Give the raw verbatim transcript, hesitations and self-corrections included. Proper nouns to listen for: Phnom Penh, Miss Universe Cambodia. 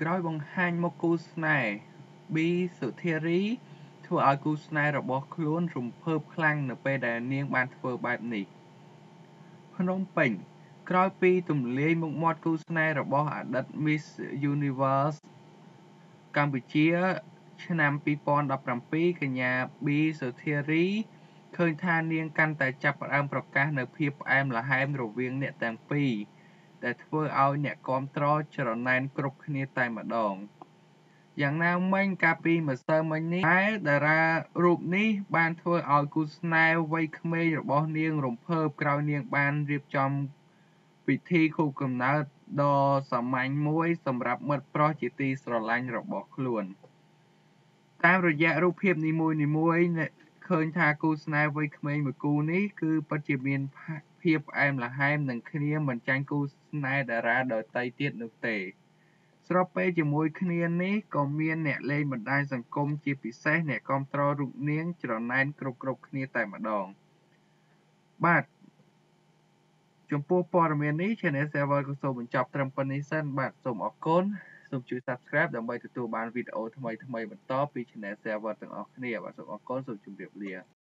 Groy bong hang mok ku snai. Bi su theory thua ai ku snai robot klon rum pheup khlang no pe da nieng ban thua baep ni. Phnom Penh Groy pi tum lei mok mot ku snai robot adit Miss Universe Cambodia ឆ្នាំ 2017 កញ្ញា B Sotheri ឃើញថានាងកាន់តែចាប់ផ្ដើមប្រកាសនៅភាពផ្អែមល្ហែមរវាងអ្នកទាំងពីរដែលធ្វើឲ្យអ្នកគាំទ្រច្រណែនគ្រប់គ្នាតែម្ដងយ៉ាងណាមិញកាលពីម្សិលមិញនេះ តាមរយៈរូបភាពនីមួយៗឃើញថាគូស្នេហ៍វ័យក្មេងមួយគូនេះគឺពិតជាមានភាពផ្អែមល្ហែមនឹងគ្នាមិនចាញ់គូស្នេហ៍តារាដោយតៃទៀតនោះទេស្របពេលជាមួយគ្នានេះក៏មានអ្នកលេងបណ្ដាញសង្គមជាពិសេសអ្នកគាំទ្ររូបនាងច្រណែនគ្រប់ៗគ្នាតែម្ដងបាទចំពោះព័ត៌មាននេះ សូមជួយ Subscribe ដើម្បីទទួលបានវីដេអូថ្មីៗបន្តពី Channel Server ទាំងអស់គ្នាបាទសូមអរគុណសូមជម្រាបលា